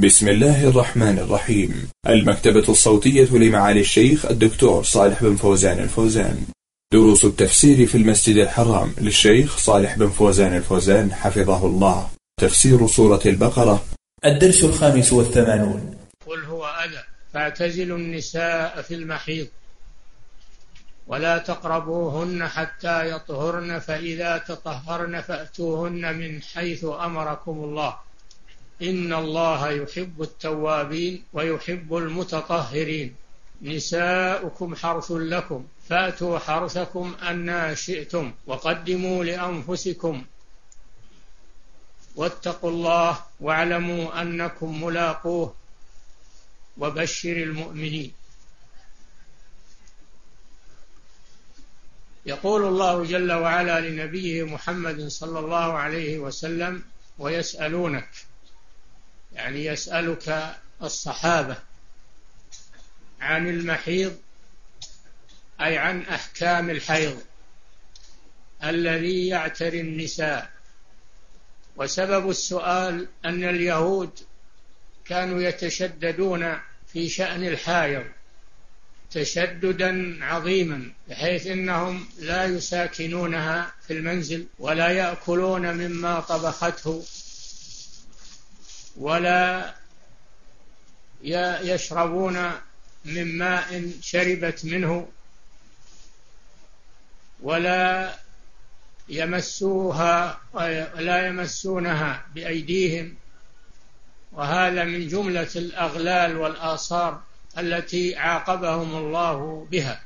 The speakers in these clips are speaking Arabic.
بسم الله الرحمن الرحيم. المكتبة الصوتية لمعالي الشيخ الدكتور صالح بن فوزان الفوزان. دروس التفسير في المسجد الحرام للشيخ صالح بن فوزان الفوزان حفظه الله. تفسير سورة البقرة. الدرس 85. قل هو أذى فاعتزلوا النساء في المحيض ولا تقربوهن حتى يطهرن، فإذا تطهرن فأتوهن من حيث أمركم الله، إن الله يحب التوابين ويحب المتطهرين. نساؤكم حرث لكم فأتوا حرثكم أنى شئتم وقدموا لأنفسكم واتقوا الله واعلموا أنكم ملاقوه وبشر المؤمنين. يقول الله جل وعلا لنبيه محمد صلى الله عليه وسلم ويسألونك، يعني يسألك الصحابة عن المحيض، أي عن أحكام الحيض الذي يعتري النساء. وسبب السؤال أن اليهود كانوا يتشددون في شأن الحائض تشددا عظيما، بحيث إنهم لا يساكنونها في المنزل ولا يأكلون مما طبخته ولا يشربون من ماء شربت منه ولا يمسونها بأيديهم. وهذا من جملة الأغلال والآثار التي عاقبهم الله بها.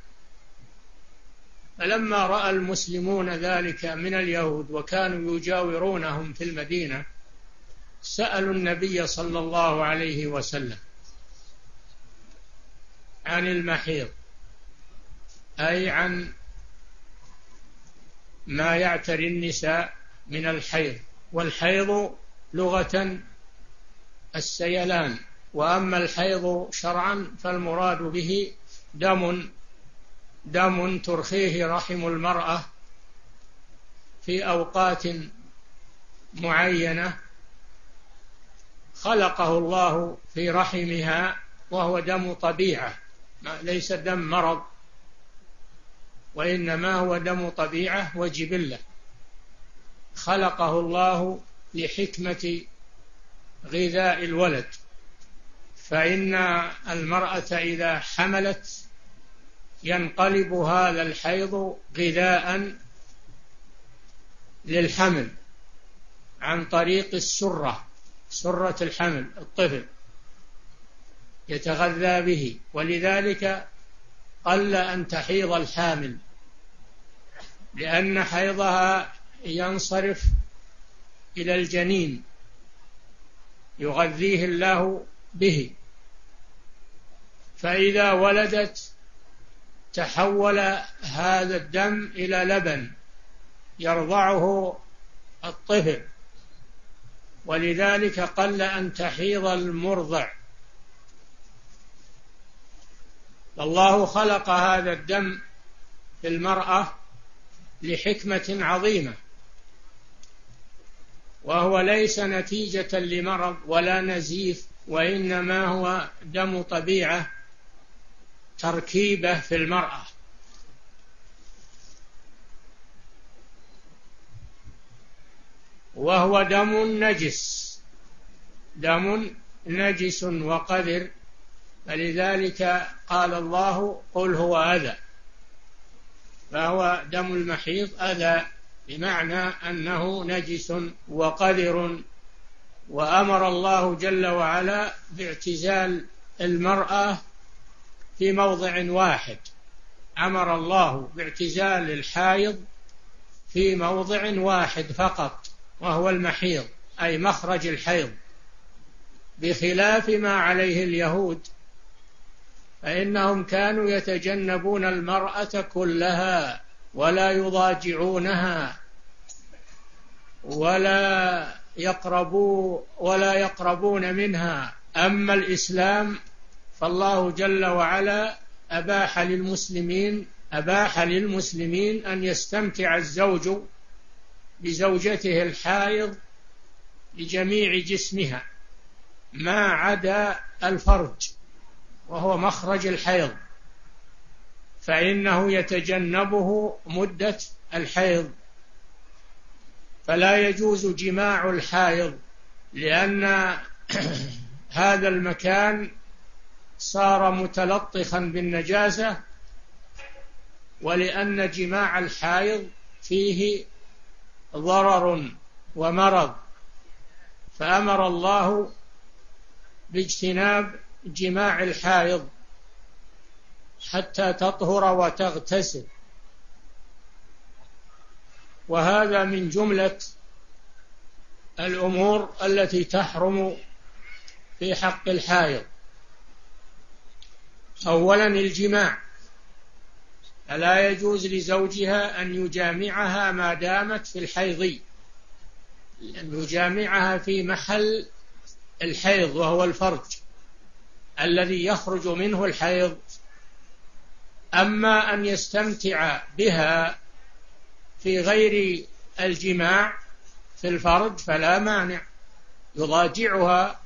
فلما رأى المسلمون ذلك من اليهود وكانوا يجاورونهم في المدينة سألوا النبي صلى الله عليه وسلم عن المحيض، أي عن ما يعتري النساء من الحيض. والحيض لغة السيلان، وأما الحيض شرعا فالمراد به دم ترخيه رحم المرأة في أوقات معينة خلقه الله في رحمها، وهو دم طبيعة، ليس دم مرض، وإنما هو دم طبيعة وجبلة خلقه الله لحكمة غذاء الولد. فإن المرأة إذا حملت ينقلب هذا الحيض غذاء للحمل عن طريق السرة، سرة الحمل الطفل يتغذى به، ولذلك قل أن تحيض الحامل لأن حيضها ينصرف إلى الجنين يغذيه الله به. فإذا ولدت تحول هذا الدم إلى لبن يرضعه الطفل، ولذلك قل أن تحيض المرضع. الله خلق هذا الدم في المرأة لحكمة عظيمة، وهو ليس نتيجة لمرض ولا نزيف، وإنما هو دم طبيعة تركيبة في المرأة. وهو دم نجس وقذر، فلذلك قال الله قل هو أذى. فهو دم المحيض أذى بمعنى أنه نجس وقذر، وأمر الله جل وعلا باعتزال المرأة في موضع واحد. أمر الله باعتزال الحائض في موضع واحد فقط، وهو المحيض، أي مخرج الحيض، بخلاف ما عليه اليهود، فإنهم كانوا يتجنبون المرأة كلها ولا يضاجعونها ولا يقربون منها. أما الإسلام فالله جل وعلا أباح للمسلمين أن يستمتع الزوج بزوجته الحائض بجميع جسمها، ما عدا الفرج وهو مخرج الحيض، فإنه يتجنبه مدة الحيض، فلا يجوز جماع الحائض، لأن هذا المكان صار متلطخا بالنجاسة، ولأن جماع الحائض فيه ضرر ومرض، فأمر الله باجتناب جماع الحائض حتى تطهر وتغتسل. وهذا من جملة الأمور التي تحرم في حق الحائض. أولا الجماع، فلا يجوز لزوجها أن يجامعها ما دامت في الحيض، أن يجامعها في محل الحيض وهو الفرج الذي يخرج منه الحيض. أما أن يستمتع بها في غير الجماع في الفرج فلا مانع، يضاجعها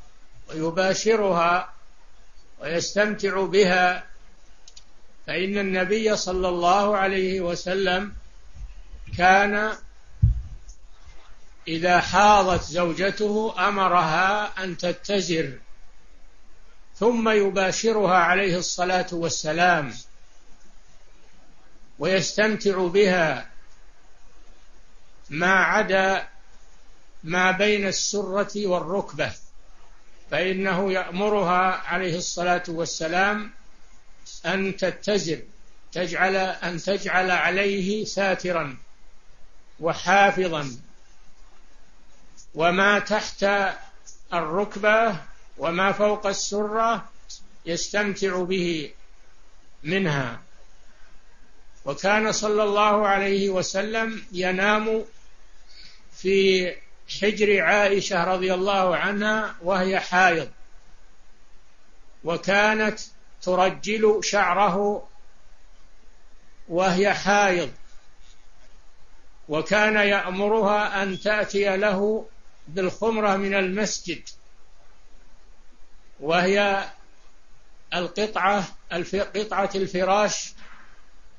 ويباشرها ويستمتع بها، فإن النبي صلى الله عليه وسلم كان إذا حاضت زوجته أمرها أن تتزر ثم يباشرها عليه الصلاة والسلام ويستمتع بها، ما عدا ما بين السرة والركبة، فإنه يأمرها عليه الصلاة والسلام أن تتزر، أن تجعل عليه ساترا وحافظا، وما تحت الركبة وما فوق السرة يستمتع به منها. وكان صلى الله عليه وسلم ينام في حجر عائشة رضي الله عنها وهي حائض، وكانت ترجل شعره وهي حائض، وكان يأمرها أن تأتي له بالخمرة من المسجد، وهي قطعة الفراش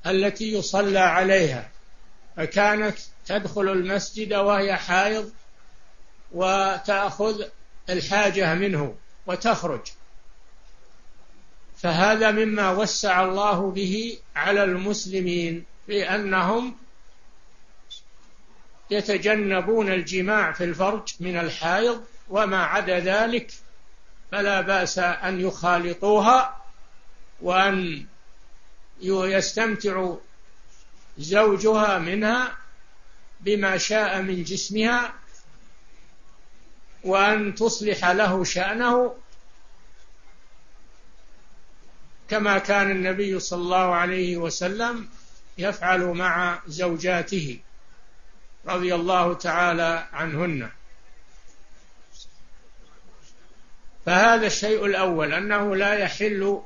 التي يصلى عليها، فكانت تدخل المسجد وهي حائض وتأخذ الحاجة منه وتخرج. فهذا مما وسع الله به على المسلمين، لأنهم يتجنبون الجماع في الفرج من الحائض، وما عدا ذلك فلا بأس أن يخالطوها، وأن يستمتع زوجها منها بما شاء من جسمها، وأن تصلح له شأنه كما كان النبي صلى الله عليه وسلم يفعل مع زوجاته رضي الله تعالى عنهن. فهذا الشيء الأول، أنه لا يحل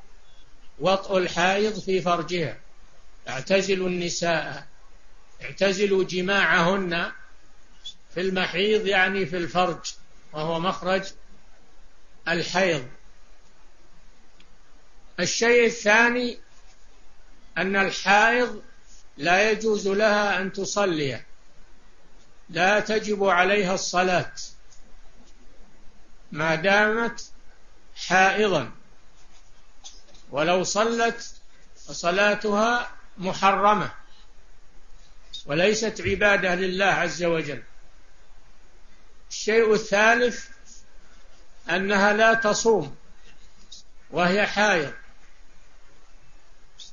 وطء الحائض في فرجها. اعتزلوا النساء، اعتزلوا جماعهن في المحيض، يعني في الفرج وهو مخرج الحيض. الشيء الثاني أن الحائض لا يجوز لها أن تصلي، لا تجب عليها الصلاة ما دامت حائضا، ولو صلت فصلاتها محرمة وليست عبادة لله عز وجل. الشيء الثالث أنها لا تصوم وهي حائض،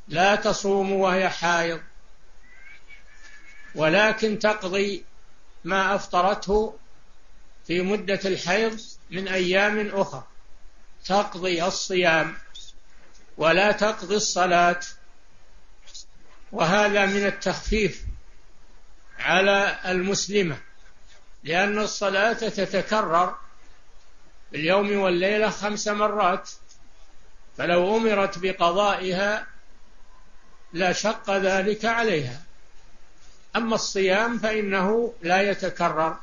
لا تصوم وهي حائض، ولكن تقضي ما أفطرته في مدة الحيض من أيام أخرى، تقضي الصيام ولا تقضي الصلاة. وهذا من التخفيف على المسلمة، لأن الصلاة تتكرر باليوم والليلة 5 مرات، فلو أمرت بقضائها لا شق ذلك عليها. أما الصيام فإنه لا يتكرر،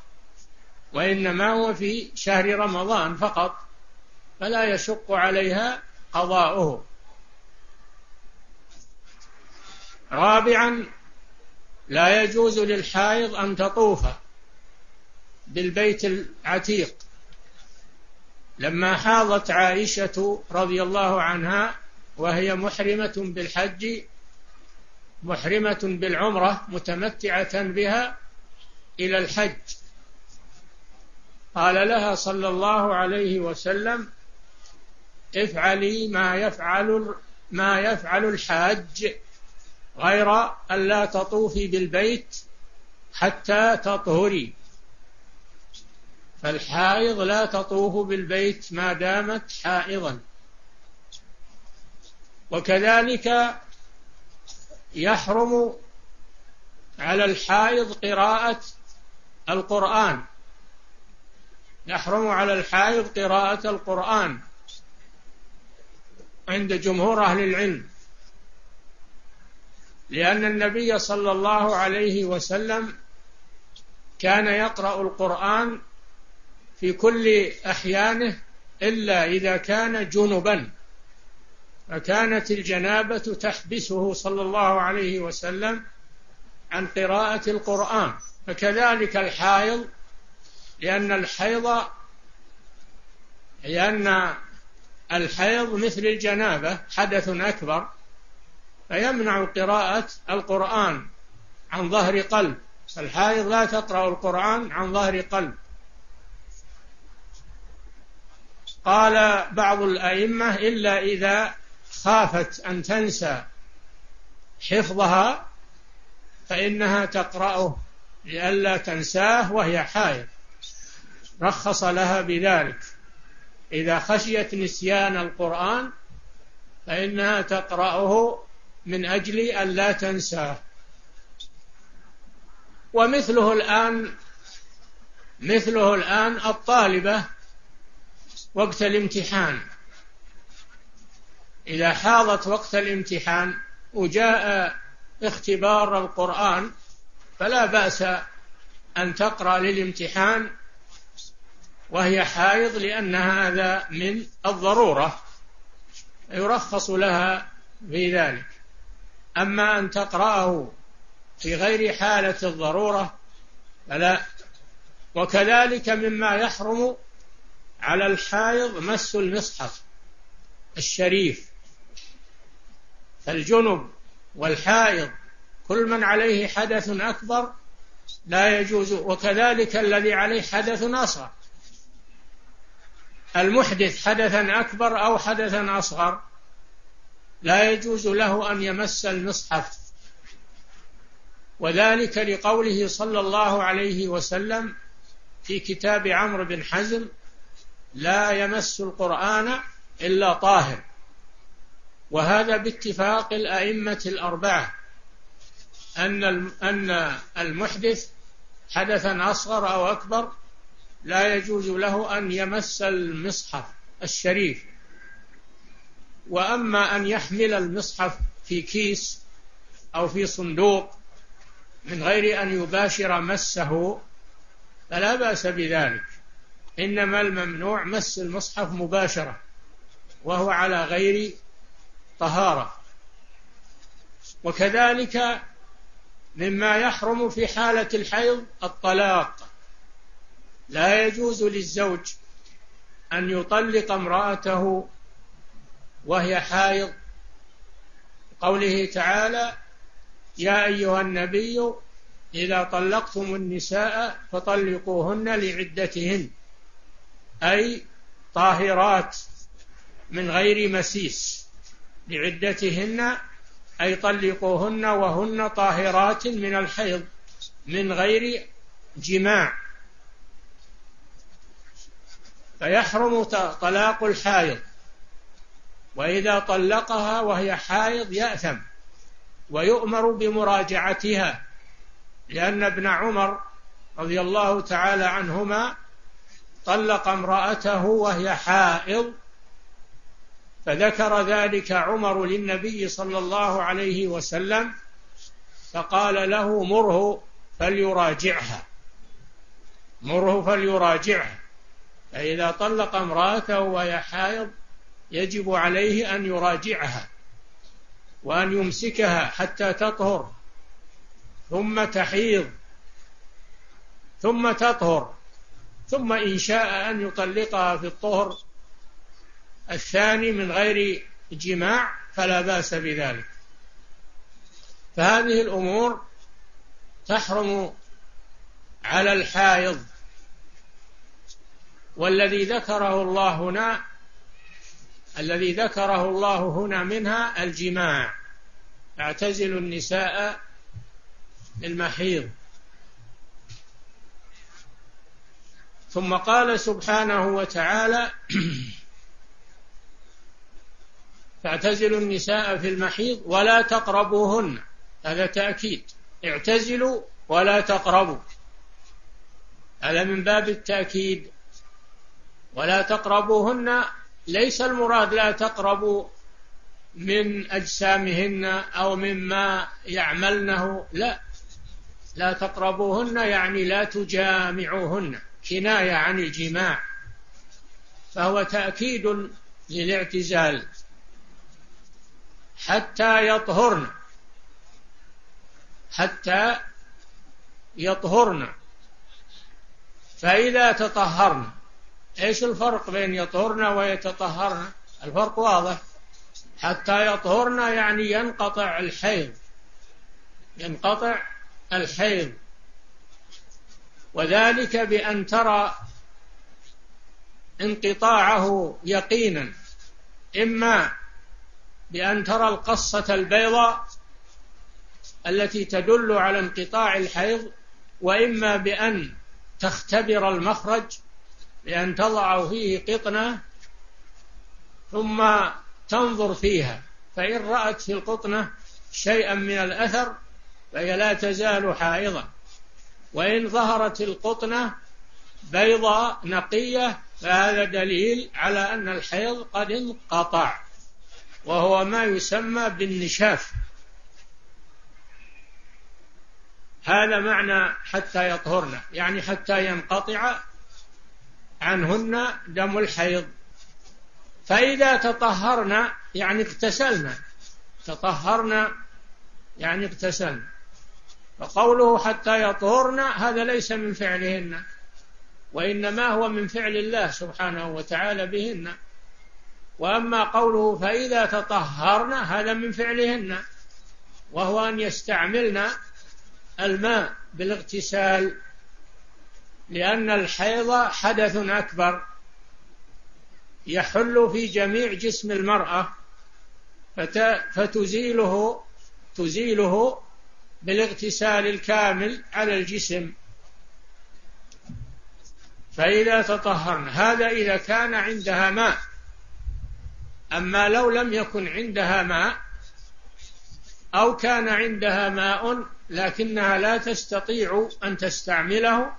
وإنما هو في شهر رمضان فقط، فلا يشق عليها قضاؤه. رابعا لا يجوز للحائض أن تطوف بالبيت العتيق. لما حاضت عائشة رضي الله عنها وهي محرمة بالحج محرمة بالعمرة متمتعة بها إلى الحج، قال لها صلى الله عليه وسلم: افعلي ما يفعل الحاج غير أن لا تطوفي بالبيت حتى تطهري. فالحائض لا تطوف بالبيت ما دامت حائضا. وكذلك يحرم على الحائض قراءة القرآن، يحرم على الحائض قراءة القرآن عند جمهور أهل العلم، لأن النبي صلى الله عليه وسلم كان يقرأ القرآن في كل أحيانه إلا إذا كان جنبا، فكانت الجنابة تحبسه صلى الله عليه وسلم عن قراءة القرآن. فكذلك الحائض، لأن الحيض مثل الجنابة حدث أكبر، فيمنع قراءة القرآن عن ظهر قلب. الحائض لا تقرأ القرآن عن ظهر قلب. قال بعض الأئمة: إلا إذا خافت أن تنسى حفظها فإنها تقرأه لئلا تنساه وهي حائض، رخص لها بذلك. إذا خشيت نسيان القرآن فإنها تقرأه من أجل أن لا تنساه. ومثله الآن الطالبة وقت الامتحان، إذا حاضت وقت الامتحان وجاء اختبار القرآن فلا بأس أن تقرأ للامتحان وهي حائض، لأن هذا من الضرورة، يرخص لها في ذلك. أما أن تقرأه في غير حالة الضرورة فلا. وكذلك مما يحرم على الحائض مس المصحف الشريف، فالجنب والحائض كل من عليه حدث أكبر لا يجوز، وكذلك الذي عليه حدث أصغر. المحدث حدثا أكبر أو حدثا أصغر لا يجوز له أن يمس المصحف، وذلك لقوله صلى الله عليه وسلم في كتاب عمرو بن حزم: لا يمس القرآن إلا طاهر. وهذا باتفاق الأئمة الأربعة أن المحدث حدثا أصغر أو أكبر لا يجوز له أن يمس المصحف الشريف. وأما أن يحمل المصحف في كيس أو في صندوق من غير أن يباشر مسه فلا بأس بذلك، إنما الممنوع مس المصحف مباشرة وهو على غير طهارة. وكذلك مما يحرم في حالة الحيض الطلاق، لا يجوز للزوج أن يطلق امرأته وهي حائض، قوله تعالى: يا أيها النبي إذا طلقتم النساء فطلقوهن لعدتهن، أي طاهرات من غير مسيس، لعدتهن أي طلقوهن وهن طاهرات من الحيض من غير جماع. فيحرم طلاق الحائض، وإذا طلقها وهي حائض يأثم ويؤمر بمراجعتها، لأن ابن عمر رضي الله تعالى عنهما طلق امرأته وهي حائض، فذكر ذلك عمر للنبي صلى الله عليه وسلم فقال له: مره فليراجعها فإذا طلق امرأته وهي حائض يجب عليه أن يراجعها وأن يمسكها حتى تطهر ثم تحيض ثم تطهر، ثم إن شاء أن يطلقها في الطهر الثاني من غير جماع فلا بأس بذلك. فهذه الأمور تحرم على الحائض. والذي ذكره الله هنا منها الجماع، اعتزلوا النساء المحيض. ثم قال سبحانه وتعالى فاعتزلوا النساء في المحيض ولا تقربوهن، هذا تأكيد، اعتزلوا ولا تقربوا، هذا من باب التأكيد. ولا تقربوهن ليس المراد لا تقربوا من أجسامهن أو مما يعملنه، لا تقربوهن يعني لا تجامعوهن، كناية عن الجماع، فهو تأكيد للاعتزال حتى يطهرن فإذا تطهرن. ايش الفرق بين يطهرن ويتطهرن؟ الفرق واضح، حتى يطهرن يعني ينقطع الحيض، وذلك بأن ترى انقطاعه يقينا، إما بأن ترى القصة البيضاء التي تدل على انقطاع الحيض، وإما بأن تختبر المخرج بأن تضع فيه قطنة ثم تنظر فيها، فإن رأت في القطنة شيئا من الأثر فهي لا تزال حائضة، وإن ظهرت القطنة بيضاء نقية فهذا دليل على أن الحيض قد انقطع، وهو ما يسمى بالنشاف. هذا معنى حتى يطهرن، يعني حتى ينقطع عنهن دم الحيض. فإذا تطهرن يعني اغتسلن، فقوله حتى يطهرن هذا ليس من فعلهن، وإنما هو من فعل الله سبحانه وتعالى بهن. وأما قوله فإذا تطهرن هذا من فعلهن، وهو أن يستعملن الماء بالاغتسال، لأن الحيض حدث أكبر يحل في جميع جسم المرأة، فتزيله بالاغتسال الكامل على الجسم. فإذا تطهرن هذا إذا كان عندها ماء، أما لو لم يكن عندها ماء أو كان عندها ماء لكنها لا تستطيع أن تستعمله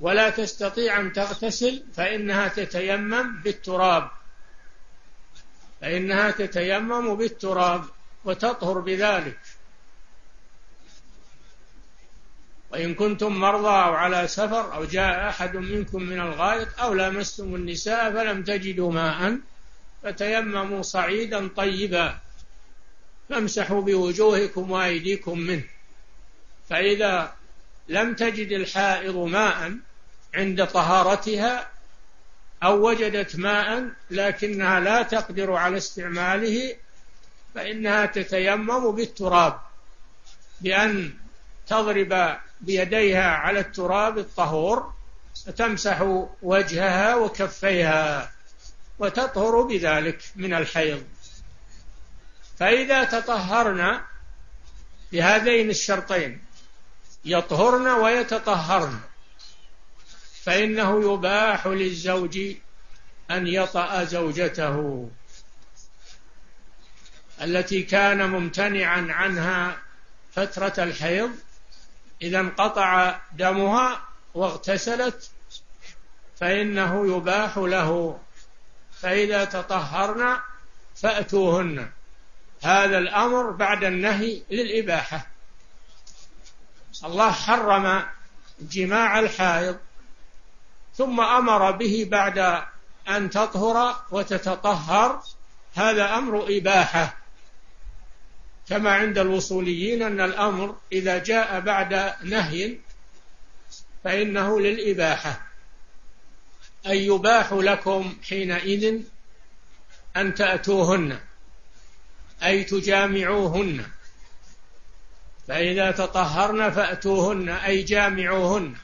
ولا تستطيع أن تغتسل فإنها تتيمم بالتراب، وتطهر بذلك. وإن كنتم مرضى أو على سفر أو جاء أحد منكم من الغائط أو لامستم النساء فلم تجدوا ماء فتيمموا صعيدا طيبا فامسحوا بوجوهكم وأيديكم منه. فإذا لم تجد الحائض ماء عند طهارتها أو وجدت ماء لكنها لا تقدر على استعماله فإنها تتيمم بالتراب، بأن تضرب بيديها على التراب الطهور فتمسح وجهها وكفيها وتطهر بذلك من الحيض. فإذا تطهرن بهذين الشرطين يطهرن ويتطهرن فإنه يباح للزوج أن يطأ زوجته التي كان ممتنعا عنها فترة الحيض، إذا انقطع دمها واغتسلت فإنه يباح له. فإذا تطهرن فأتوهن، هذا الأمر بعد النهي للإباحة. الله حرم جماع الحائض ثم أمر به بعد أن تطهر وتتطهر. هذا أمر إباحة، كما عند الوصوليين أن الأمر إذا جاء بعد نهي فإنه للإباحة، أي يباح لكم حينئذ أن تأتوهن، أي تجامعوهن، فإذا تطهرن فأتوهن أي جامعوهن،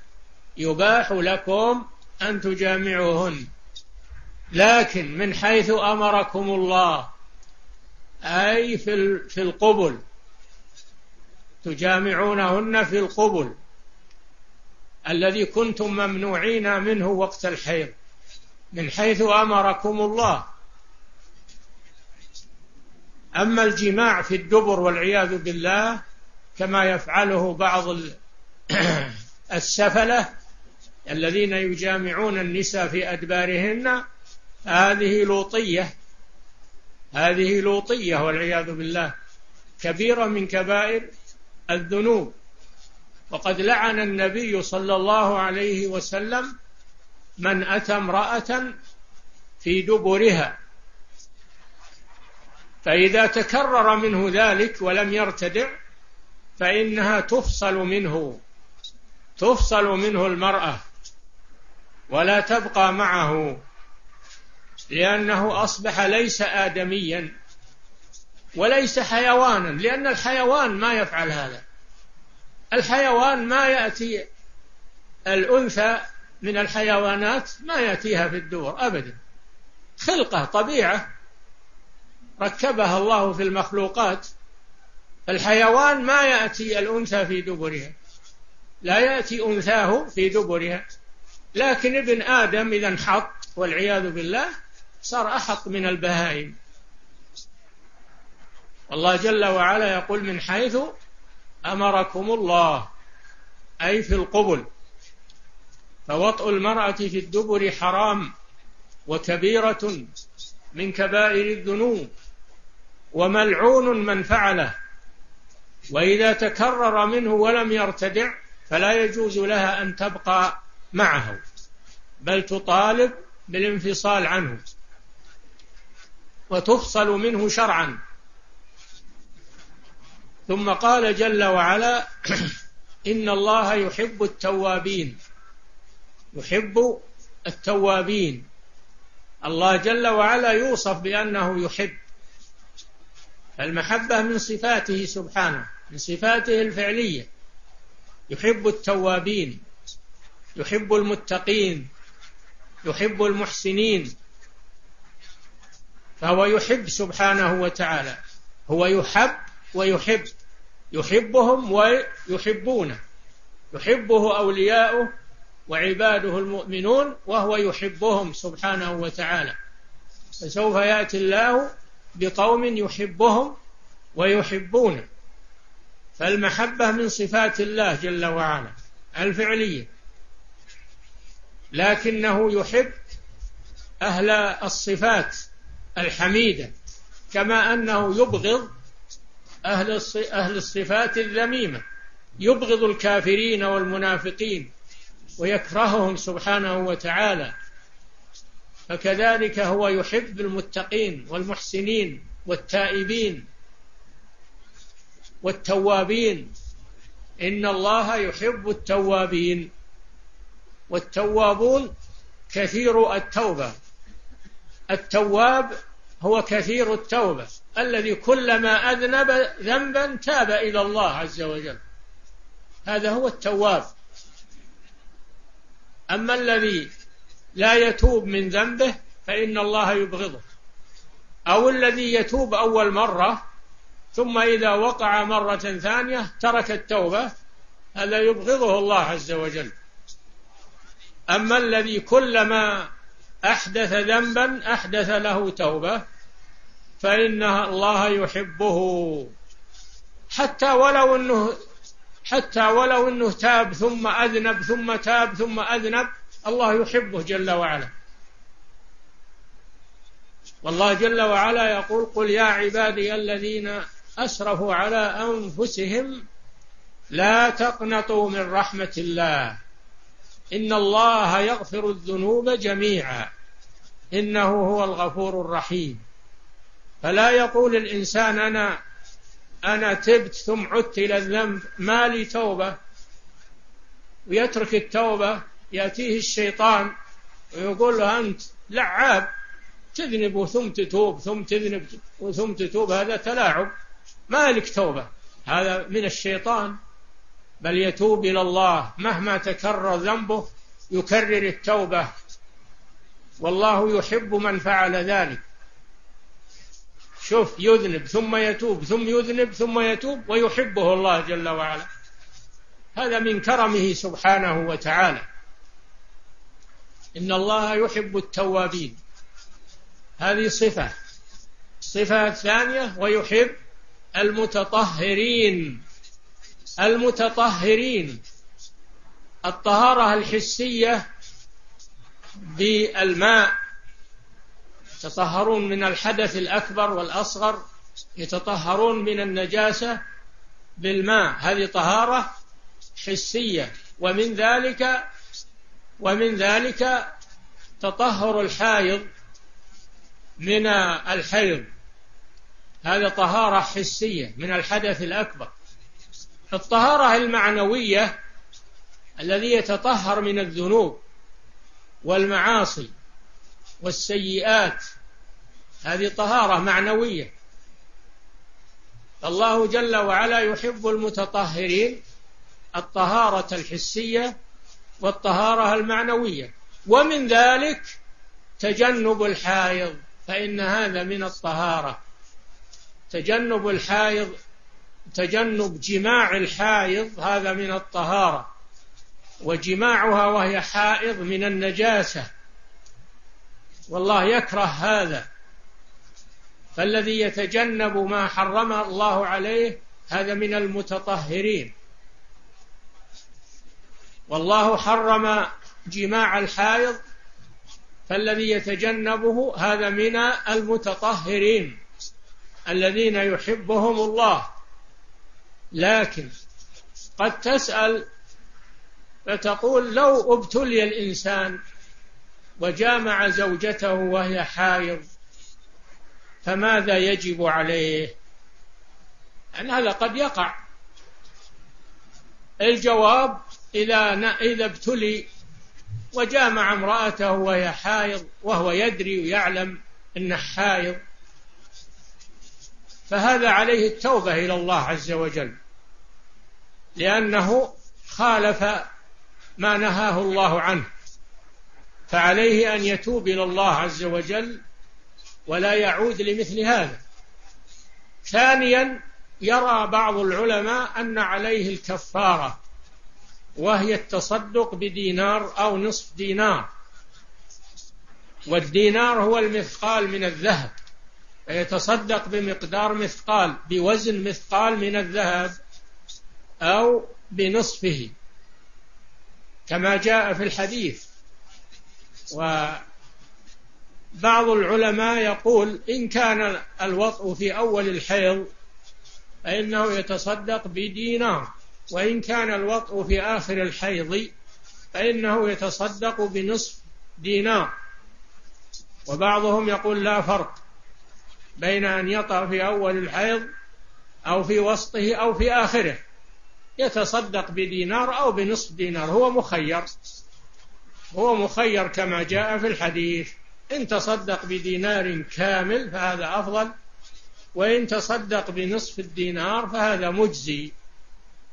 يباح لكم أن تجامعوهن، لكن من حيث أمركم الله، أي في القبل، تجامعونهن في القبل الذي كنتم ممنوعين منه وقت الحيض، من حيث أمركم الله. أما الجماع في الدبر والعياذ بالله كما يفعله بعض السفلة الذين يجامعون النساء في أدبارهن، هذه لوطية والعياذ بالله، كبيرة من كبائر الذنوب، وقد لعن النبي صلى الله عليه وسلم من أتى امرأة في دبرها. فإذا تكرر منه ذلك ولم يرتدع فإنها تفصل منه المرأة ولا تبقى معه، لأنه أصبح ليس آدميا وليس حيوانا، لأن الحيوان ما يفعل هذا، الحيوان ما يأتي، الأنثى من الحيوانات ما يأتيها في الدور أبدا، خلقة طبيعة ركبها الله في المخلوقات. الحيوان ما يأتي الأنثى في دبرها، لا يأتي أنثاه في دبرها، لكن ابن آدم إذا انحط والعياذ بالله صار أحط من البهائم. والله جل وعلا يقول من حيث أمركم الله، أي في القبل. فوطء المرأة في الدبر حرام وكبيرة من كبائر الذنوب، وملعون من فعله، وإذا تكرر منه ولم يرتدع فلا يجوز لها أن تبقى معه، بل تطالب بالانفصال عنه وتفصل منه شرعا. ثم قال جل وعلا إن الله يحب التوابين. الله جل وعلا يوصف بأنه يحب، فالمحبة من صفاته سبحانه، من صفاته الفعلية، يحب التوابين، يحب المتقين، يحب المحسنين، فهو يحب سبحانه وتعالى، هو يحب ويحب، يحبهم ويحبونه، يحبه أولياؤه وعباده المؤمنون، وهو يحبهم سبحانه وتعالى. فسوف يأتي الله بقوم يحبهم ويحبونه، فالمحبة من صفات الله جل وعلا الفعلية، لكنه يحب أهل الصفات الحميدة، كما أنه يبغض أهل الصفات الذميمة، يبغض الكافرين والمنافقين ويكرههم سبحانه وتعالى. فكذلك هو يحب المتقين والمحسنين والتائبين والتوابين، إن الله يحب التوابين. والتوابون كثير التوبة، التواب هو كثير التوبة الذي كلما أذنب ذنبا تاب إلى الله عز وجل، هذا هو التواب. أما الذي لا يتوب من ذنبه فإن الله يبغضه، أو الذي يتوب أول مرة ثم إذا وقع مرة ثانية ترك التوبة، هذا يبغضه الله عز وجل. أما الذي كلما أحدث ذنبا أحدث له توبة فإن الله يحبه، حتى ولو أنه تاب ثم أذنب ثم تاب ثم أذنب، الله يحبه جل وعلا. والله جل وعلا يقول قل يا عبادي الذين أسرفوا على أنفسهم لا تقنطوا من رحمة الله إن الله يغفر الذنوب جميعا إنه هو الغفور الرحيم. فلا يقول الإنسان أنا تبت ثم عدت إلى الذنب ما لي توبة، ويترك التوبة. يأتيه الشيطان ويقول له أنت لعاب، تذنب وثم تتوب ثم تذنب وثم تتوب، هذا تلاعب ما لك توبة، هذا من الشيطان. بل يتوب إلى الله، مهما تكرر ذنبه يكرر التوبة، والله يحب من فعل ذلك. شوف، يذنب ثم يتوب ثم يذنب ثم يتوب، ويحبه الله جل وعلا، هذا من كرمه سبحانه وتعالى. إن الله يحب التوابين، هذه صفة. الصفة الثانية ويحب المتطهرين. المتطهرين الطهارة الحسية بالماء، يتطهرون من الحدث الأكبر والأصغر، يتطهرون من النجاسة بالماء، هذه طهارة حسية. ومن ذلك تطهر الحائض من الحيض، هذا طهارة حسية من الحدث الأكبر. الطهارة المعنوية الذي يتطهر من الذنوب والمعاصي والسيئات، هذه طهارة معنوية. الله جل وعلا يحب المتطهرين، الطهارة الحسية والطهارة المعنوية. ومن ذلك تجنب الحائض، فإن هذا من الطهارة، تجنب الحائض، تجنب جماع الحائض، هذا من الطهارة، وجماعها وهي حائض من النجاسة، والله يكره هذا. فالذي يتجنب ما حرم الله عليه هذا من المتطهرين. والله حرم جماع الحائض، فالذي يتجنبه هذا من المتطهرين الذين يحبهم الله. لكن قد تسأل فتقول لو ابتلي الإنسان وجامع زوجته وهي حائض فماذا يجب عليه؟ أن هذا قد يقع. الجواب: إذا ابتلي وجامع امرأته وهي حائض وهو يدري ويعلم أنها حائض، فهذا عليه التوبة إلى الله عز وجل، لأنه خالف ما نهاه الله عنه، فعليه أن يتوب إلى الله عز وجل ولا يعود لمثل هذا. ثانيا، يرى بعض العلماء أن عليه الكفارة، وهي التصدق بدينار أو نصف دينار، والدينار هو المثقال من الذهب، فيتصدق بمقدار مثقال، بوزن مثقال من الذهب أو بنصفه، كما جاء في الحديث. وبعض العلماء يقول إن كان الوطء في أول الحيض فإنه يتصدق بدينار، وإن كان الوطء في آخر الحيض فإنه يتصدق بنصف دينار. وبعضهم يقول لا فرق بين أن يطأ في أول الحيض أو في وسطه أو في آخره، يتصدق بدينار أو بنصف دينار، هو مخير كما جاء في الحديث. إن تصدق بدينار كامل فهذا أفضل، وإن تصدق بنصف الدينار فهذا مجزي،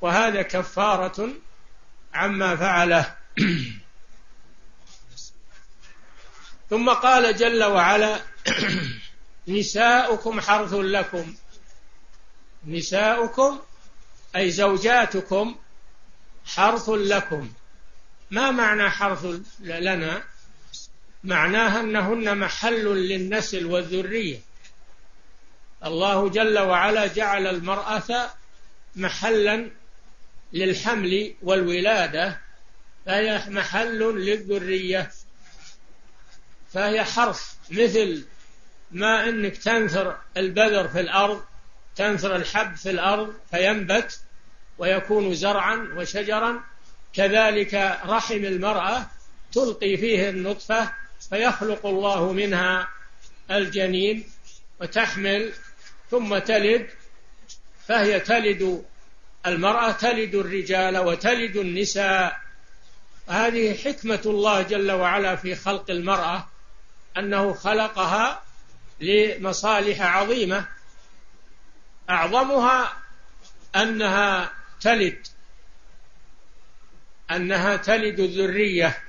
وهذا كفارة عما فعله. ثم قال جل وعلا: نساؤكم حرث لكم. نساؤكم أي زوجاتكم حرث لكم. ما معنى حرث لنا؟ معناها أنهن محل للنسل والذرية. الله جل وعلا جعل المرأة محلا للحمل والولادة، فهي محل للذرية، فهي حرث، مثل ما أنك تنثر البذر في الأرض، تنثر الحب في الأرض فينبت ويكون زرعا وشجرا، كذلك رحم المرأة تلقي فيه النطفة فيخلق الله منها الجنين وتحمل ثم تلد، فهي تلد المرأة تلد الرجال وتلد النساء. هذه حكمة الله جل وعلا في خلق المرأة، أنه خلقها لمصالح عظيمة أعظمها أنها تلد الذرية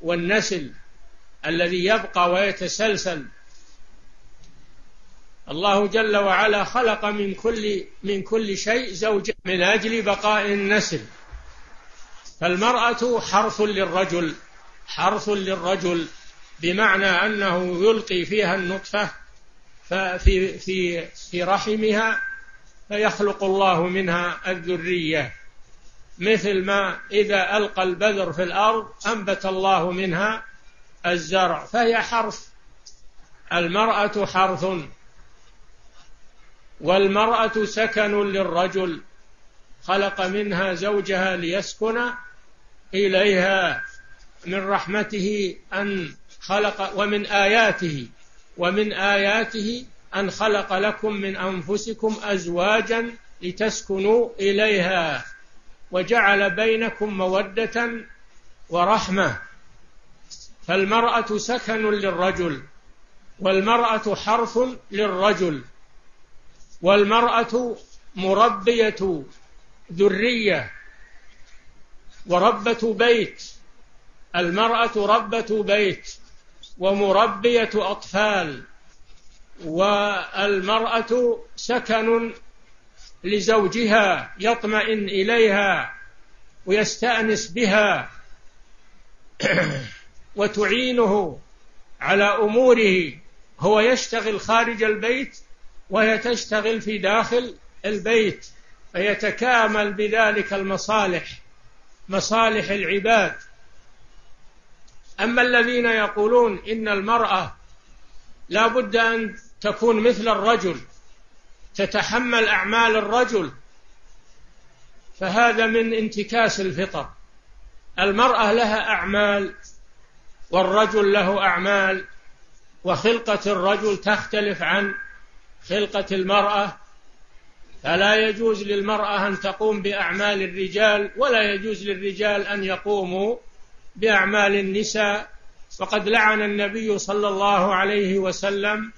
والنسل الذي يبقى ويتسلسل. الله جل وعلا خلق من كل شيء زوجين من أجل بقاء النسل. فالمرأة حرث للرجل بمعنى أنه يلقي فيها النطفة في رحمها فيخلق الله منها الذرية، مثل ما إذا ألقى البذر في الأرض أنبت الله منها الزرع، فهي حرث. المرأة حرث، والمرأة سكن للرجل، خلق منها زوجها ليسكن إليها من رحمته أن خلق، ومن آياته أن خلق لكم من أنفسكم أزواجا لتسكنوا إليها وجعل بينكم مودة ورحمة. فالمرأة سكن للرجل، والمرأة حرث للرجل، والمرأة مربية ذرية وربة بيت. المرأة ربة بيت ومربية أطفال، والمرأة سكن لزوجها يطمئن إليها ويستأنس بها وتعينه على أموره. هو يشتغل خارج البيت وهي تشتغل في داخل البيت، فيتكامل بذلك مصالح العباد. أما الذين يقولون إن المرأة لا بد أن تكون مثل الرجل تتحمل أعمال الرجل، فهذا من انتكاس الفطر. المرأة لها أعمال والرجل له أعمال، وخلقة الرجل تختلف عن خلقة المرأة، فلا يجوز للمرأة أن تقوم بأعمال الرجال، ولا يجوز للرجال أن يقوموا بأعمال النساء. فقد لعن النبي صلى الله عليه وسلم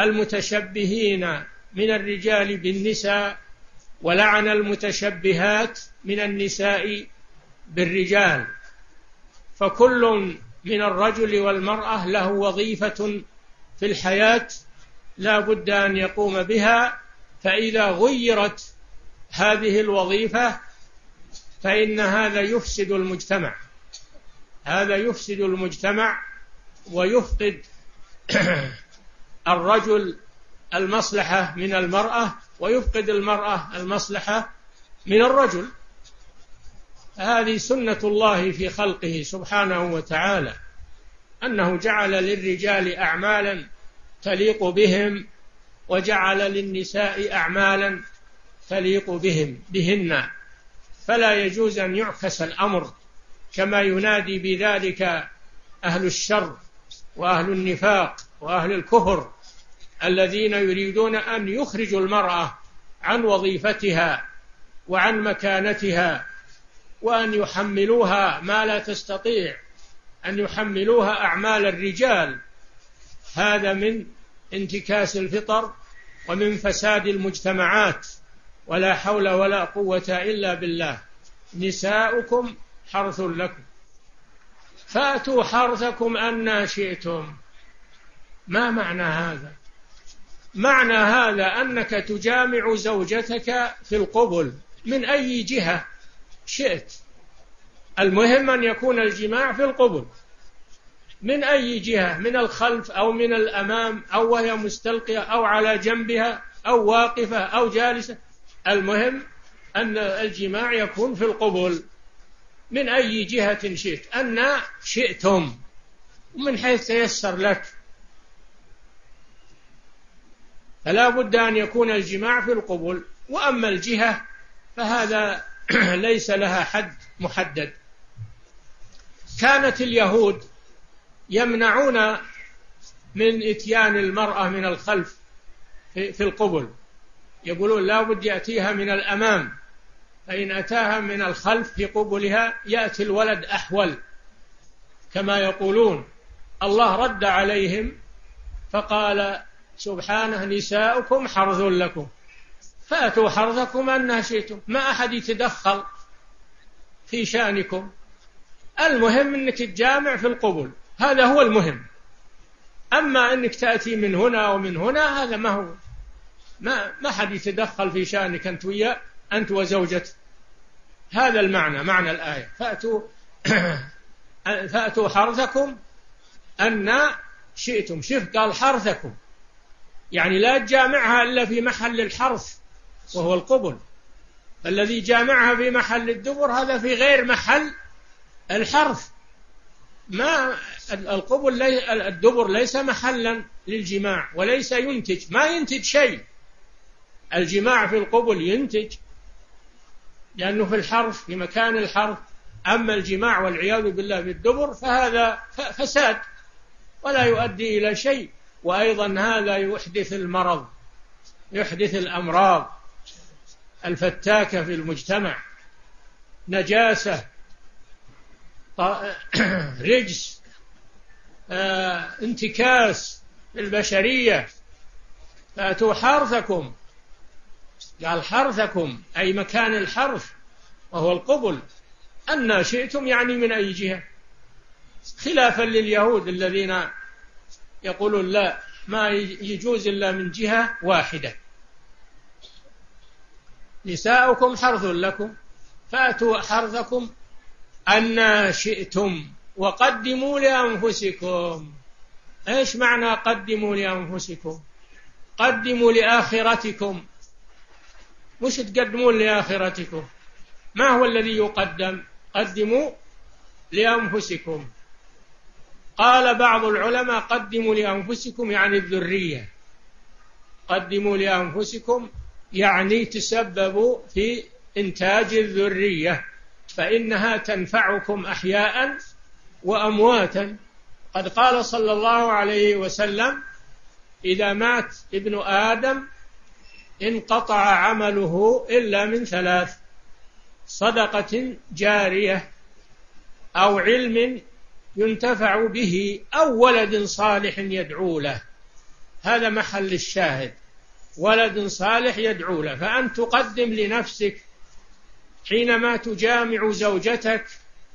المتشبهين من الرجال بالنساء، ولعن المتشبهات من النساء بالرجال. فكل من الرجل والمرأة له وظيفة في الحياة لا بد أن يقوم بها، فإذا غيرت هذه الوظيفة فإن هذا يفسد المجتمع ويفقد الرجل المصلحة من المرأة، ويفقد المرأة المصلحة من الرجل. هذه سنة الله في خلقه سبحانه وتعالى، أنه جعل للرجال أعمالا تليق بهم وجعل للنساء أعمالا تليق بهن. فلا يجوز أن يعكس الأمر كما ينادي بذلك أهل الشر وأهل النفاق وأهل الكفر، الذين يريدون أن يخرجوا المرأة عن وظيفتها وعن مكانتها، وأن يحملوها ما لا تستطيع، أن يحملوها أعمال الرجال. هذا من انتكاس الفطر ومن فساد المجتمعات، ولا حول ولا قوة إلا بالله. نساؤكم حرث لكم فأتوا حرثكم أنى شئتم. ما معنى هذا؟ معنى هذا أنك تجامع زوجتك في القبل من أي جهة شئت، المهم أن يكون الجماع في القبل من أي جهة، من الخلف أو من الأمام، أو وهي مستلقية أو على جنبها أو واقفة أو جالسة، المهم أن الجماع يكون في القبل من أي جهة شئت، أن شئتم ومن حيث تيسر لك. فلا بد أن يكون الجماع في القبل. وأما الجهة فهذا ليس لها حد محدد. كانت اليهود يمنعون من إتيان المرأة من الخلف في القبل، يقولون لا بد يأتيها من الأمام، فإن أتاها من الخلف في قبلها يأتي الولد أحول كما يقولون. الله رد عليهم فقال سبحانه نساؤكم حرث لكم فأتوا حرثكم أن شئتم، ما أحد يتدخل في شأنكم، المهم أنك تجامع في القبل، هذا هو المهم. أما أنك تأتي من هنا ومن هنا هذا ما هو، ما أحد يتدخل في شأنك أنت وزوجتك، هذا المعنى، معنى الآية، فأتوا حرثكم أن شئتم. شف قال حرثكم، يعني لا تجامعها إلا في محل الحرث وهو القبل، الذي جامعها في محل الدبر هذا في غير محل الحرث، ما القبل الدبر ليس محلا للجماع وليس ينتج، ما ينتج شيء، الجماع في القبل ينتج لأنه في الحرث، في مكان الحرث، أما الجماع والعياذ بالله في الدبر فهذا فساد ولا يؤدي إلى شيء، وأيضا هذا يحدث المرض، يحدث الأمراض الفتاكة في المجتمع، نجاسة، رجس، انتكاس البشرية. فأتوا حرثكم، قال حرثكم أي مكان الحرث وهو القبل، أن شئتم يعني من أي جهة، خلافا لليهود الذين يقولون لا ما يجوز إلا من جهة واحدة. نساؤكم حرث لكم فأتوا حرثكم أن شئتم وقدموا لأنفسكم. إيش معنى قدموا لأنفسكم؟ قدموا لآخرتكم، مش تقدمون لآخرتكم، ما هو الذي يقدم؟ قدموا لأنفسكم. قال بعض العلماء قدموا لأنفسكم يعني الذرية، قدموا لأنفسكم يعني تسببوا في إنتاج الذرية، فإنها تنفعكم أحياء وأمواتا. قد قال صلى الله عليه وسلم إذا مات ابن آدم انقطع عمله إلا من ثلاث، صدقة جارية أو علم ينتفع به أو ولد صالح يدعو له. هذا محل الشاهد، ولد صالح يدعو له، فأن تقدم لنفسك حينما تجامع زوجتك.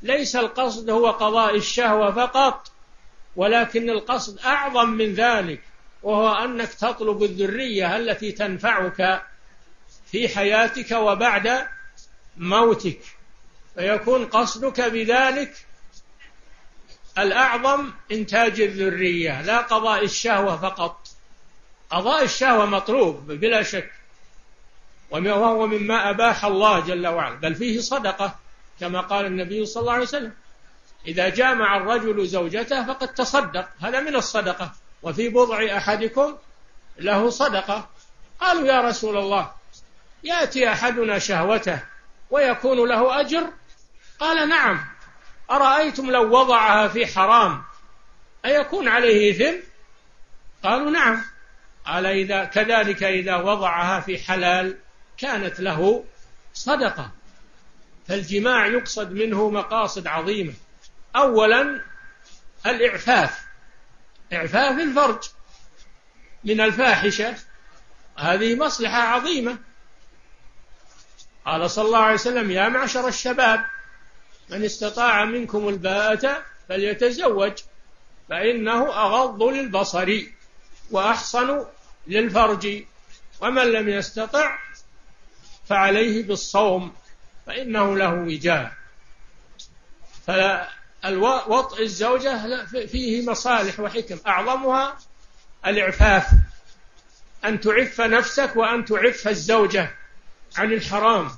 ليس القصد هو قضاء الشهوة فقط، ولكن القصد أعظم من ذلك، وهو أنك تطلب الذرية التي تنفعك في حياتك وبعد موتك، فيكون قصدك بذلك الأعظم إنتاج الذرية لا قضاء الشهوة فقط. قضاء الشهوة مطلوب بلا شك، وهو مما أباح الله جل وعلا، بل فيه صدقة كما قال النبي صلى الله عليه وسلم إذا جامع الرجل زوجته فقد تصدق، هذا من الصدقة، وفي بضع أحدكم له صدقة. قالوا يا رسول الله يأتي أحدنا شهوته ويكون له أجر؟ قال نعم، أرأيتم لو وضعها في حرام أيكون عليه إثم؟ قالوا نعم. قال كذلك إذا وضعها في حلال كانت له صدقة. فالجماع يقصد منه مقاصد عظيمة، أولا الإعفاف، إعفاف الفرج من الفاحشة، هذه مصلحة عظيمة. قال صلى الله عليه وسلم يا معشر الشباب من استطاع منكم الباءة فليتزوج فإنه أغض للبصر وأحصن للفرج، ومن لم يستطع فعليه بالصوم فإنه له وجاء. فوطئ الزوجة فيه مصالح وحكم، أعظمها الإعفاف، أن تعف نفسك وأن تعف الزوجة عن الحرام.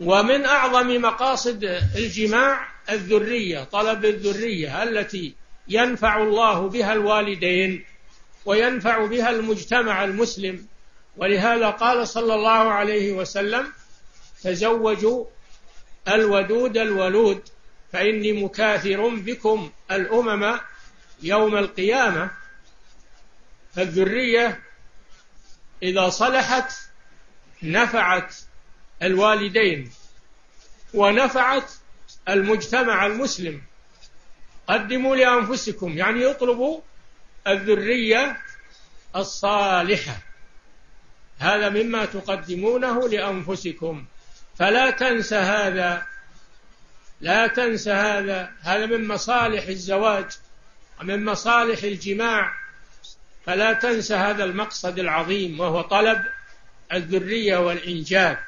ومن أعظم مقاصد الجماع الذرية، طلب الذرية التي ينفع الله بها الوالدين وينفع بها المجتمع المسلم ولهذا قال صلى الله عليه وسلم: تزوجوا الودود الولود فإني مكاثر بكم الأمم يوم القيامة. فالذرية إذا صلحت نفعت الوالدين ونفعت المجتمع المسلم. قدموا لأنفسكم، يعني اطلبوا الذرية الصالحة، هذا مما تقدمونه لأنفسكم. فلا تنس هذا، لا تنس هذا، هذا من مصالح الزواج ومن مصالح الجماع، فلا تنس هذا المقصد العظيم وهو طلب الذرية والإنجاب.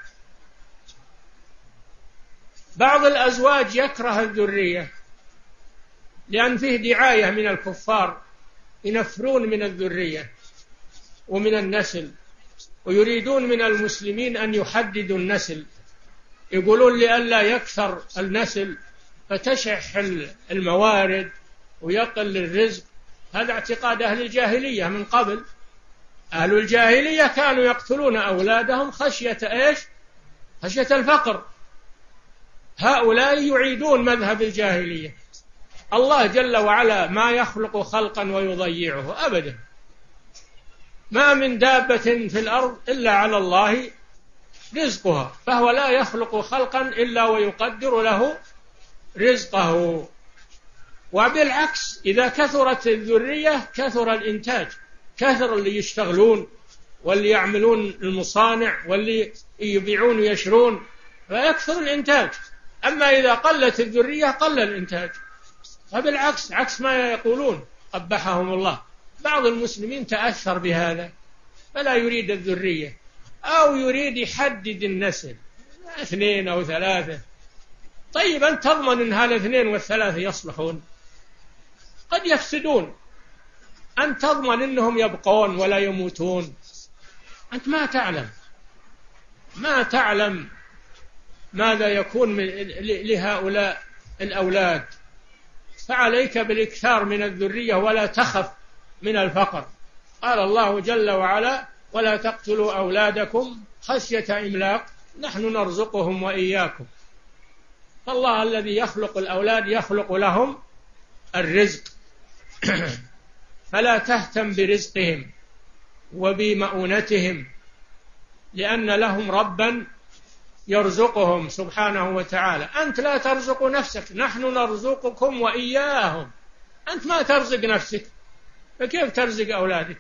بعض الأزواج يكره الذرية لأن فيه دعاية من الكفار، ينفرون من الذرية ومن النسل، ويريدون من المسلمين أن يحددوا النسل، يقولون لئلا يكثر النسل فتشح الموارد ويقل الرزق. هذا اعتقاد أهل الجاهلية من قبل. أهل الجاهلية كانوا يقتلون أولادهم خشية إيش؟ خشية الفقر. هؤلاء يعيدون مذهب الجاهلية. الله جل وعلا ما يخلق خلقا ويضيعه أبدا، ما من دابة في الأرض إلا على الله رزقها، فهو لا يخلق خلقا إلا ويقدر له رزقه. وبالعكس إذا كثرت الذرية كثر الإنتاج، كثر اللي يشتغلون واللي يعملون المصانع واللي يبيعون ويشرون، فيكثر الإنتاج. أما إذا قلت الذرية قل الإنتاج، فبالعكس عكس ما يقولون قبحهم الله. بعض المسلمين تأثر بهذا فلا يريد الذرية، أو يريد يحدد النسل اثنين أو ثلاثة. طيب أنت تضمن أن هالاثنين والثلاثة يصلحون؟ قد يفسدون. أنت تضمن أنهم يبقون ولا يموتون؟ أنت ما تعلم، ما تعلم ماذا يكون من لهؤلاء الأولاد. فعليك بالإكثار من الذرية ولا تخف من الفقر. قال الله جل وعلا: ولا تقتلوا أولادكم خشية إملاق نحن نرزقهم وإياكم. فالله الذي يخلق الأولاد يخلق لهم الرزق، فلا تهتم برزقهم وبمؤونتهم، لأن لهم ربا يرزقهم سبحانه وتعالى. أنت لا ترزق نفسك، نحن نرزقكم وإياهم. أنت ما ترزق نفسك، فكيف ترزق أولادك؟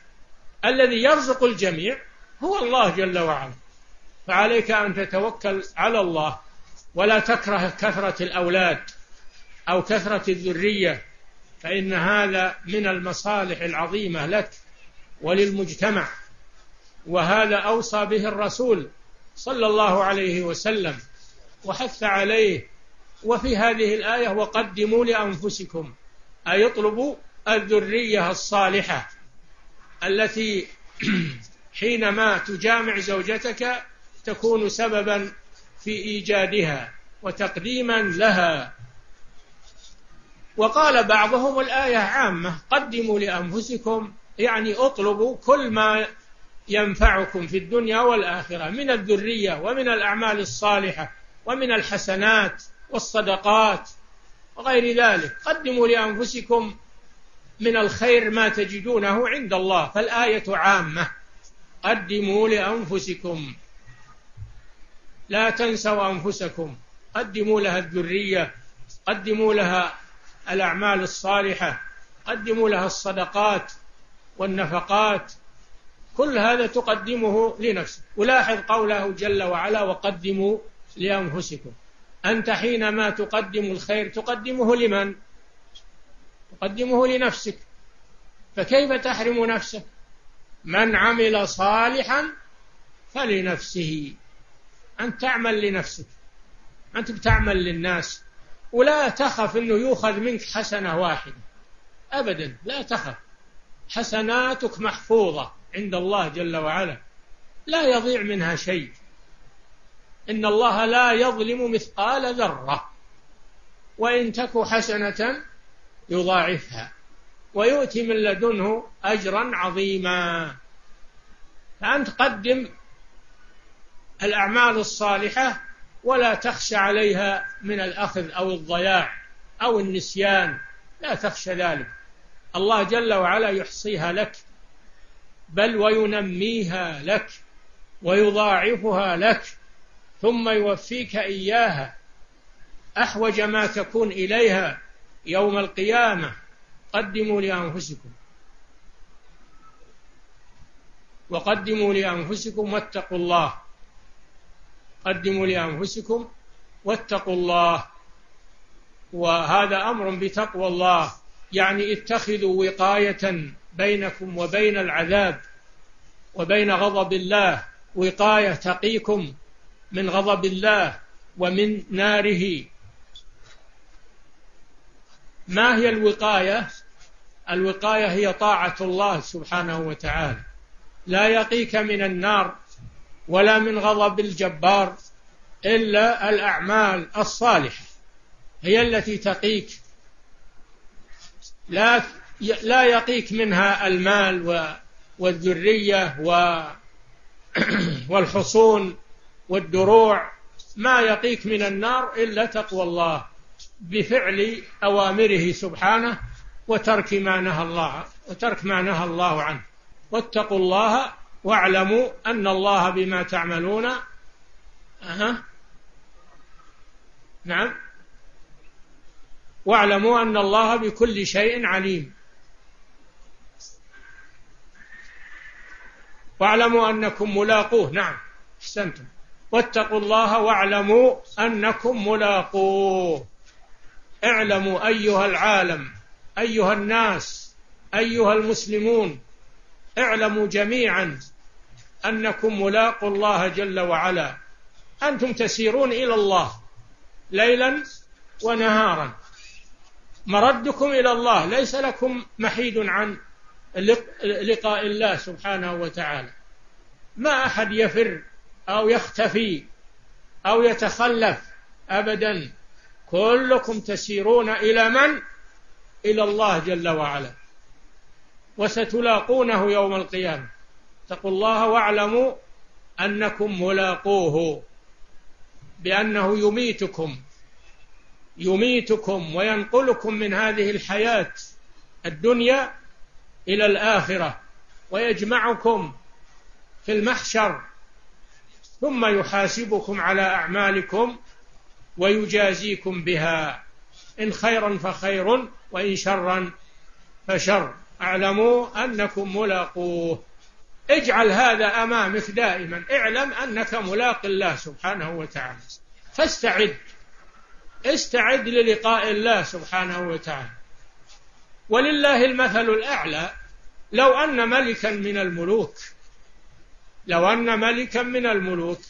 الذي يرزق الجميع هو الله جل وعلا. فعليك أن تتوكل على الله، ولا تكره كثرة الأولاد أو كثرة الذرية، فإن هذا من المصالح العظيمة لك وللمجتمع، وهذا أوصى به الرسول صلى الله عليه وسلم وحث عليه. وفي هذه الآية: وقدموا لأنفسكم، أي اطلبوا الذرية الصالحة التي حينما تجامع زوجتك تكون سببا في إيجادها وتقديما لها. وقال بعضهم الآية عامة، قدموا لأنفسكم، يعني اطلبوا كل ما ينفعكم في الدنيا والآخرة من الذرية ومن الأعمال الصالحة ومن الحسنات والصدقات وغير ذلك. قدموا لأنفسكم من الخير ما تجدونه عند الله. فالآية عامة، قدموا لأنفسكم، لا تنسوا أنفسكم، قدموا لها الذرية، قدموا لها الأعمال الصالحة، قدموا لها الصدقات والنفقات، كل هذا تقدمه لنفسك. ولاحظ قوله جل وعلا: وقدموا لأنفسكم. أنت حينما تقدم الخير تقدمه لمن؟ تقدمه لنفسك، فكيف تحرم نفسك؟ من عمل صالحا فلنفسه. أنت تعمل لنفسك، أنت بتعمل للناس، ولا تخف أنه يؤخذ منك حسنة واحدة أبدا، لا تخف، حسناتك محفوظة عند الله جل وعلا، لا يضيع منها شيء. إن الله لا يظلم مثقال ذرة وإن تك حسنة يضاعفها ويؤتي من لدنه أجرا عظيما. فأنت قدم الأعمال الصالحة ولا تخشى عليها من الأخذ أو الضياع أو النسيان، لا تخشى ذلك. الله جل وعلا يحصيها لك، بل وينميها لك ويضاعفها لك، ثم يوفيك إياها أحوج ما تكون إليها يوم القيامة. قدموا لأنفسكم، وقدموا لأنفسكم واتقوا الله، قدموا لأنفسكم واتقوا الله. وهذا أمر بتقوى الله، يعني اتخذوا وقاية بينكم وبين العذاب وبين غضب الله، وقاية تقيكم من غضب الله ومن ناره. ما هي الوقاية؟ الوقاية هي طاعة الله سبحانه وتعالى، لا يقيك من النار ولا من غضب الجبار إلا الأعمال الصالحة هي التي تقيك، لا يقيك منها المال والذرية والحصون والدروع، ما يقيك من النار إلا تقوى الله بفعل أوامره سبحانه وترك ما نهى الله عنه. واتقوا الله واعلموا أن الله بما تعملون نعم، واعلموا أن الله بكل شيء عليم، واعلموا أنكم ملاقوه. نعم احسنتم، واتقوا الله واعلموا أنكم ملاقوه. اعلموا أيها العالم، أيها الناس، أيها المسلمون، اعلموا جميعا أنكم ملاقوا الله جل وعلا. أنتم تسيرون إلى الله ليلا ونهارا، مردكم إلى الله، ليس لكم محيد عن لقاء الله سبحانه وتعالى. ما أحد يفر أو يختفي أو يتخلف أبدا، كلكم تسيرون إلى من؟ إلى الله جل وعلا، وستلاقونه يوم القيامة. اتقوا الله واعلموا أنكم ملاقوه، بأنه يميتكم وينقلكم من هذه الحياة الدنيا إلى الآخرة، ويجمعكم في المحشر، ثم يحاسبكم على أعمالكم ويجازيكم بها، إن خيرا فخير وإن شرا فشر. اعلموا أنكم ملاقوه. اجعل هذا أمامك دائما، اعلم أنك ملاق الله سبحانه وتعالى، فاستعد، استعد للقاء الله سبحانه وتعالى. ولله المثل الأعلى، لو أن ملكا من الملوك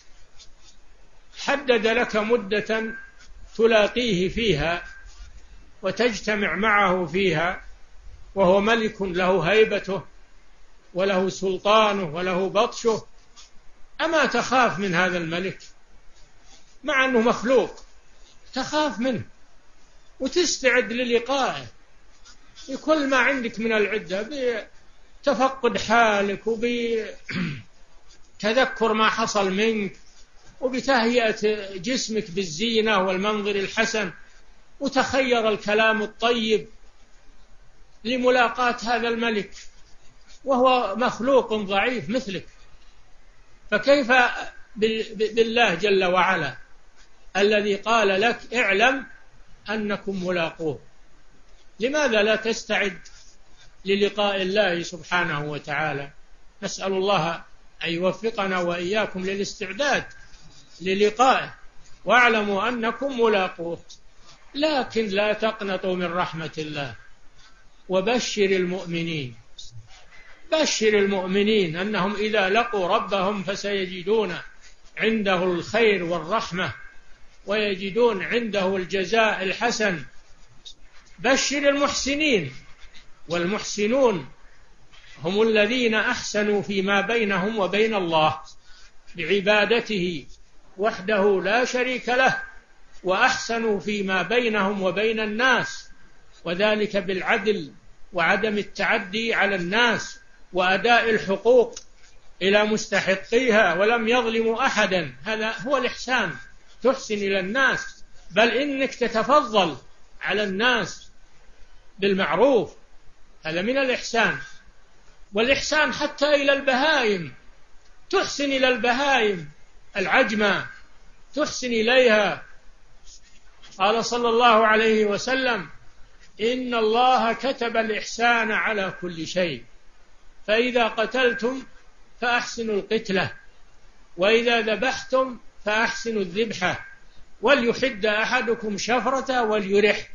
حدد لك مدة تلاقيه فيها وتجتمع معه فيها، وهو ملك له هيبته وله سلطانه وله بطشه، أما تخاف من هذا الملك؟ مع أنه مخلوق تخاف منه وتستعد للقائه بكل ما عندك من العدة، بتفقد حالك وبتذكر ما حصل منك وبتهيئة جسمك بالزينة والمنظر الحسن، وتخير الكلام الطيب لملاقاة هذا الملك وهو مخلوق ضعيف مثلك. فكيف بالله جل وعلا الذي قال لك اعلم أنكم ملاقوه؟ لماذا لا تستعد للقاء الله سبحانه وتعالى؟ نسأل الله أن يوفقنا وإياكم للاستعداد للقائه. واعلموا أنكم ملاقوه، لكن لا تقنطوا من رحمة الله. وبشر المؤمنين، بشر المؤمنين أنهم إذا لقوا ربهم فسيجدون عنده الخير والرحمة، ويجدون عنده الجزاء الحسن. بشر المحسنين، والمحسنون هم الذين أحسنوا فيما بينهم وبين الله بعبادته وحده لا شريك له، وأحسنوا فيما بينهم وبين الناس، وذلك بالعدل وعدم التعدي على الناس وأداء الحقوق إلى مستحقيها ولم يظلموا أحدا، هذا هو الإحسان، تحسن إلى الناس، بل إنك تتفضل على الناس بالمعروف، هذا من الإحسان. والإحسان حتى إلى البهائم، تحسن إلى البهائم العجمة، تحسن إليها. قال صلى الله عليه وسلم: إن الله كتب الإحسان على كل شيء، فإذا قتلتم فأحسنوا القتلة، وإذا ذبحتم فأحسنوا الذبحة، وليحد أحدكم شفرته وليرح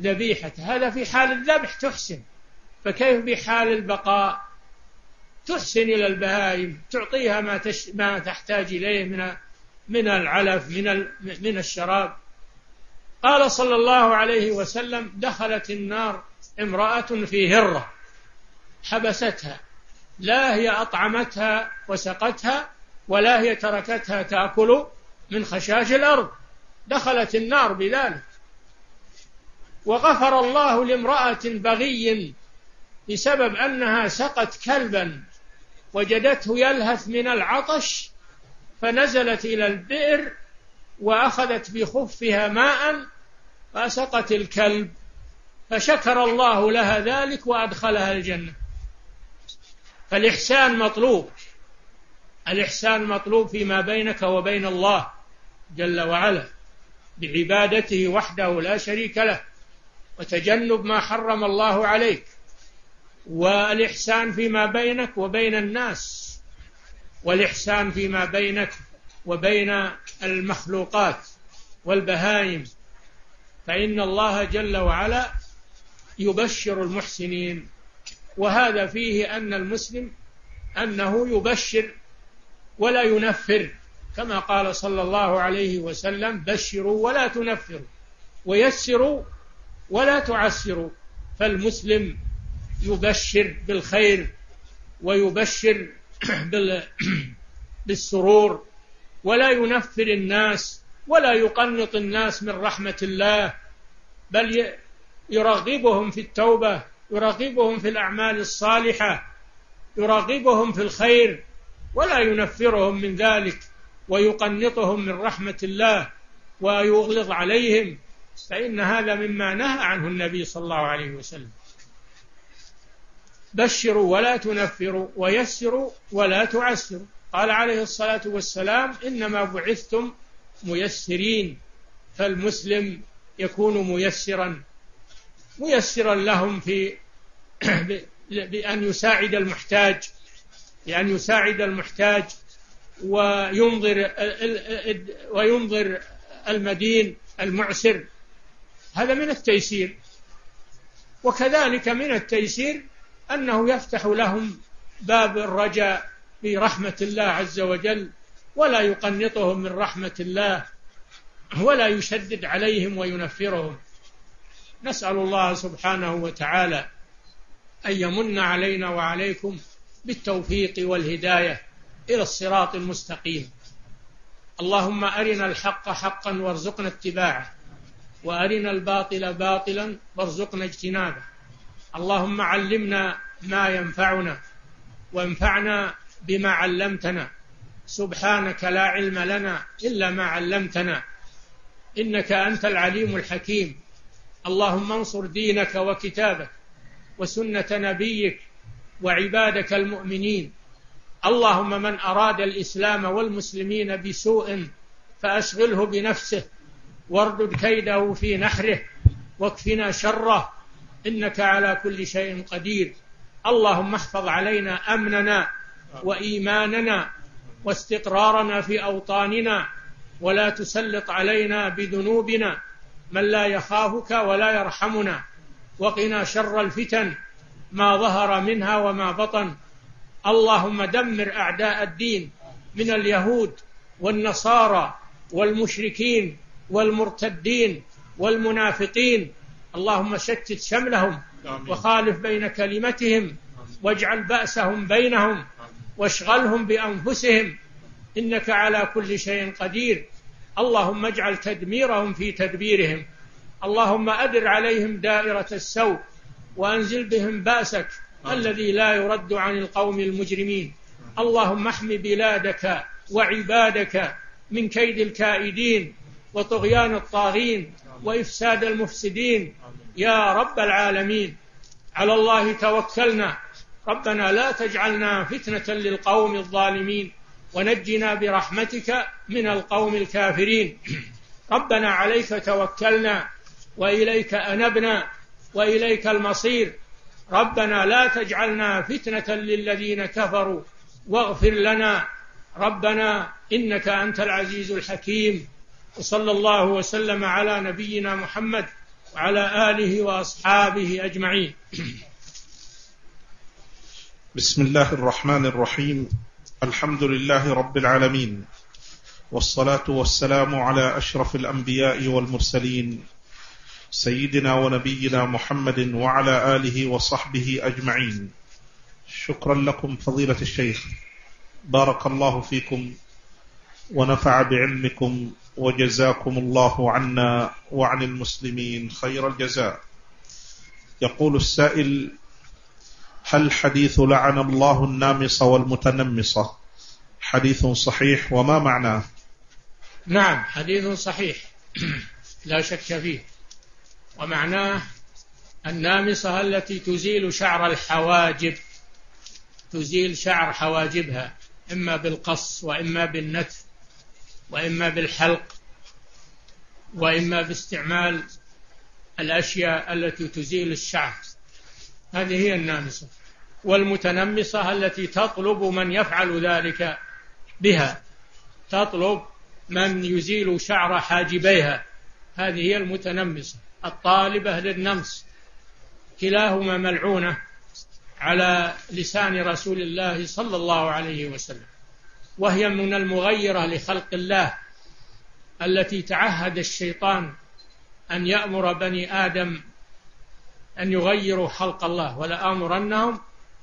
ذبيحته. هذا في حال الذبح تحسن، فكيف بحال البقاء؟ تحسن إلى البهائم، تعطيها ما تحتاج إليه من العلف، من الشراب. قال صلى الله عليه وسلم: دخلت النار امرأة في هرة، حبستها، لا هي أطعمتها وسقتها ولا هي تركتها تأكل من خشاش الأرض، دخلت النار بذلك. وغفر الله لامرأة بغي بسبب أنها سقت كلبا وجدته يلهث من العطش، فنزلت إلى البئر وأخذت بخفها ماء فسقت الكلب، فشكر الله لها ذلك وأدخلها الجنة. فالإحسان مطلوب، الإحسان مطلوب فيما بينك وبين الله جل وعلا بعبادته وحده لا شريك له، وتجنب ما حرم الله عليك، والإحسان فيما بينك وبين الناس، والإحسان فيما بينك وبين المخلوقات والبهائم. فإن الله جل وعلا يبشر المحسنين، وهذا فيه أن المسلم أنه يبشر ولا ينفر، كما قال صلى الله عليه وسلم: بشروا ولا تنفروا، ويسروا ولا تعسروا. فالمسلم يبشر بالخير، ويبشر بالسرور، ولا ينفر الناس، ولا يقنط الناس من رحمة الله، بل يرغبهم في التوبة، يرغبهم في الأعمال الصالحة، يرغبهم في الخير، ولا ينفرهم من ذلك ويقنطهم من رحمة الله ويغلظ عليهم، فإن هذا مما نهى عنه النبي صلى الله عليه وسلم. بشروا ولا تنفروا، ويسروا ولا تعسروا. قال عليه الصلاة والسلام: إنما بعثتم ميسرين. فالمسلم يكون ميسرا لهم في بأن يساعد المحتاج، بأن يساعد المحتاج وينظر المدين المعسر، هذا من التيسير. وكذلك من التيسير أنه يفتح لهم باب الرجاء في رحمة الله عز وجل، ولا يقنطهم من رحمة الله، ولا يشدد عليهم وينفرهم. نسأل الله سبحانه وتعالى أن يمن علينا وعليكم بالتوفيق والهداية إلى الصراط المستقيم. اللهم أرنا الحق حقا وارزقنا اتباعه، وأرنا الباطل باطلا وارزقنا اجتنابه. اللهم علمنا ما ينفعنا، وانفعنا بما علمتنا. سبحانك لا علم لنا إلا ما علمتنا، إنك أنت العليم الحكيم. اللهم انصر دينك وكتابك وسنة نبيك وعبادك المؤمنين. اللهم من أراد الإسلام والمسلمين بسوء فأشغله بنفسه، واردد كيده في نحره، واكفنا شره، إنك على كل شيء قدير. اللهم احفظ علينا أمننا وإيماننا واستقرارنا في أوطاننا، ولا تسلط علينا بذنوبنا من لا يخافك ولا يرحمنا، وقنا شر الفتن ما ظهر منها وما بطن. اللهم دمر أعداء الدين من اليهود والنصارى والمشركين والمرتدين والمنافقين، اللهم شتت شملهم وخالف بين كلمتهم، واجعل بأسهم بينهم، واشغلهم بأنفسهم، إنك على كل شيء قدير. اللهم اجعل تدميرهم في تدبيرهم. اللهم أدر عليهم دائرة السوء، وأنزل بهم بأسك الذي لا يرد عن القوم المجرمين. اللهم احم بلادك وعبادك من كيد الكائدين وطغيان الطاغين وإفساد المفسدين يا رب العالمين. على الله توكلنا، ربنا لا تجعلنا فتنة للقوم الظالمين ونجنا برحمتك من القوم الكافرين. ربنا عليك توكلنا وإليك أنبنا وإليك المصير. ربنا لا تجعلنا فتنة للذين كفروا واغفر لنا ربنا إنك أنت العزيز الحكيم. وصلى الله وسلم على نبينا محمد وعلى آله وأصحابه أجمعين. بسم الله الرحمن الرحيم، الحمد لله رب العالمين، والصلاة والسلام على أشرف الأنبياء والمرسلين سيدنا ونبينا محمد وعلى آله وصحبه أجمعين. شكرا لكم فضيلة الشيخ، بارك الله فيكم ونفع بعلمكم وجزاكم الله عنا وعن المسلمين خير الجزاء. يقول السائل: هل حديث لعن الله النامص والمتنمصة حديث صحيح وما معناه؟ نعم، حديث صحيح لا شك فيه، ومعناه النامصة التي تزيل شعر الحواجب، تزيل شعر حواجبها إما بالقص وإما بالنتف وإما بالحلق وإما باستعمال الأشياء التي تزيل الشعر، هذه هي النامصة. والمتنمصة التي تطلب من يفعل ذلك بها، تطلب من يزيل شعر حاجبيها، هذه هي المتنمصة الطالبة للنمص. كلاهما ملعونة على لسان رسول الله صلى الله عليه وسلم، وهي من المغيرة لخلق الله التي تعهد الشيطان أن يأمر بني آدم أن يغيروا خلق الله: ولآمرنهم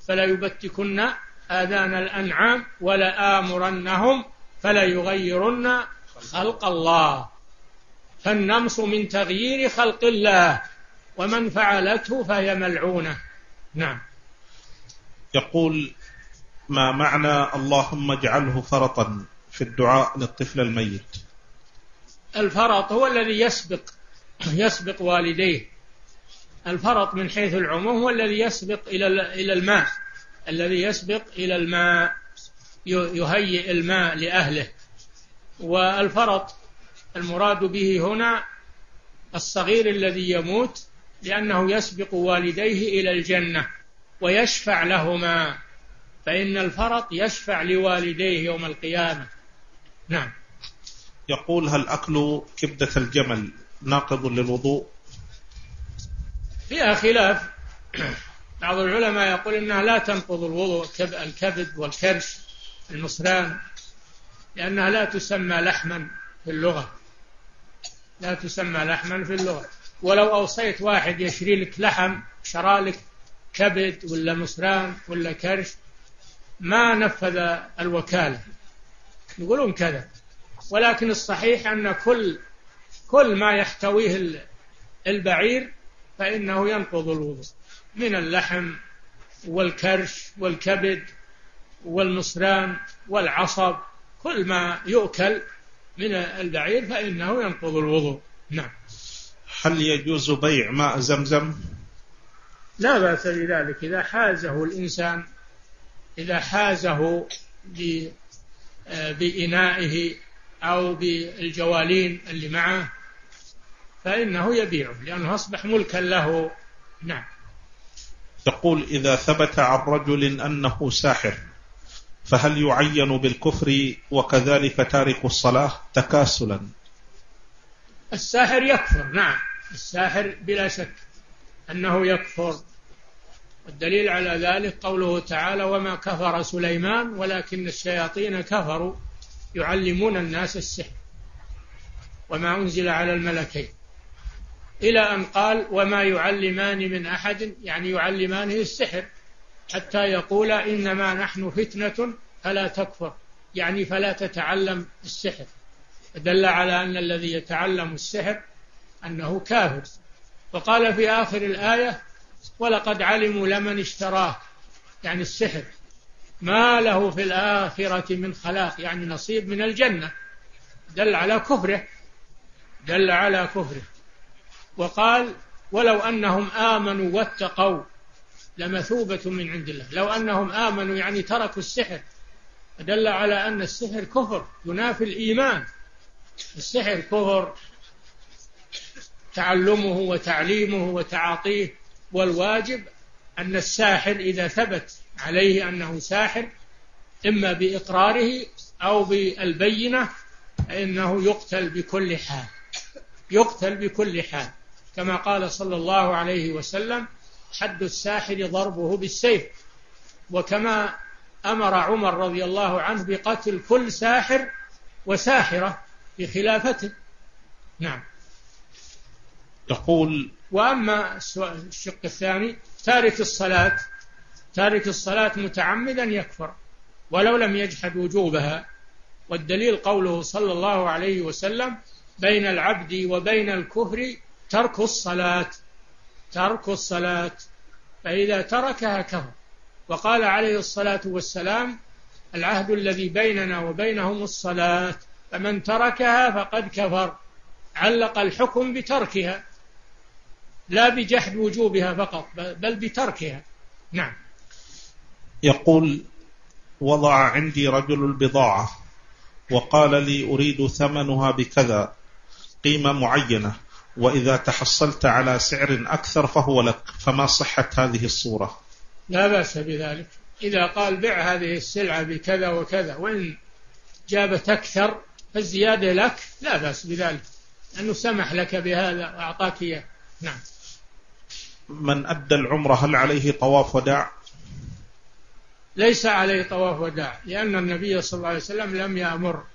فليبتكن آذان الأنعام ولآمرنهم فليغيرن خلق الله. فالنمص من تغيير خلق الله، ومن فعلته فهي ملعونة. نعم. يقول: ما معنى اللهم اجعله فرطا في الدعاء للطفل الميت؟ الفرط هو الذي يسبق والديه، الفرط من حيث العموم هو الذي يسبق إلى الماء، الذي يسبق إلى الماء، يهيئ الماء لأهله. والفرط المراد به هنا الصغير الذي يموت، لأنه يسبق والديه إلى الجنة ويشفع لهما، فإن الفرط يشفع لوالديه يوم القيامة. نعم. يقول: هل أكل كبدة الجمل ناقض للوضوء؟ فيها خلاف، بعض العلماء يقول إنها لا تنقض الوضوء، الكبد والكرش المصران، لأنها لا تسمى لحما في اللغة، لا تسمى لحما في اللغة. ولو أوصيت واحد يشري لك لحم، شرى لك كبد ولا مصران ولا كرش، ما نفذ الوكالة، يقولون كذا. ولكن الصحيح أن كل ما يحتويه البعير فإنه ينقض الوضوء، من اللحم والكرش والكبد والمصران والعصب، كل ما يؤكل من البعير فإنه ينقض الوضوء. نعم. هل يجوز بيع ماء زمزم؟ لا بأس بذلك إذا حازه الإنسان، إذا حازه بإنائه أو بالجوالين اللي معه فإنه يبيعه، لأنه أصبح ملكا له. نعم. تقول: إذا ثبت عن رجل أنه ساحر فهل يعين بالكفر وكذلك تارك الصلاة تكاسلا؟ الساحر يكفر، نعم، الساحر بلا شك أنه يكفر، والدليل على ذلك قوله تعالى: وما كفر سليمان ولكن الشياطين كفروا يعلمون الناس السحر وما أنزل على الملكين، إلى أن قال: وما يعلمان من أحد، يعني يعلمانه السحر حتى يقول: إنما نحن فتنة فلا تكفر، يعني فلا تتعلم السحر. فدل على أن الذي يتعلم السحر أنه كافر. وقال في آخر الآية: ولقد علموا لمن اشتراه، يعني السحر، ما له في الآخرة من خلاق، يعني نصيب من الجنة، دل على كفره، دل على كفره. وقال ولو أنهم آمنوا واتقوا لمثوبة من عند الله، لو أنهم آمنوا يعني تركوا السحر، دل على أن السحر كفر ينافي الإيمان، السحر كفر تعلمه وتعليمه وتعاطيه، والواجب أن الساحر إذا ثبت عليه أنه ساحر إما بإقراره أو بالبينة فإنه يقتل بكل حال، يقتل بكل حال، كما قال صلى الله عليه وسلم حد الساحر ضربه بالسيف، وكما أمر عمر رضي الله عنه بقتل كل ساحر وساحرة بخلافته. نعم. تقول وأما الشق الثاني تارك الصلاة، تارك الصلاة متعمدا يكفر ولو لم يجحد وجوبها، والدليل قوله صلى الله عليه وسلم بين العبد وبين الكفر ترك الصلاة، ترك الصلاة، فإذا تركها كفر. وقال عليه الصلاة والسلام العهد الذي بيننا وبينهم الصلاة فمن تركها فقد كفر، علق الحكم بتركها لا بجحد وجوبها فقط بل بتركها. نعم. يقول وضع عندي رجل البضاعة وقال لي أريد ثمنها بكذا قيمة معينة، وإذا تحصلت على سعر أكثر فهو لك، فما صحة هذه الصورة؟ لا بأس بذلك، إذا قال بع هذه السلعة بكذا وكذا وإن جابت أكثر فالزيادة لك، لا بأس بذلك، أنه سمح لك بهذا وأعطاك إياه. نعم. من أدى العمرة هل عليه طواف وداع؟ ليس عليه طواف وداع، لأن النبي صلى الله عليه وسلم لم يأمر.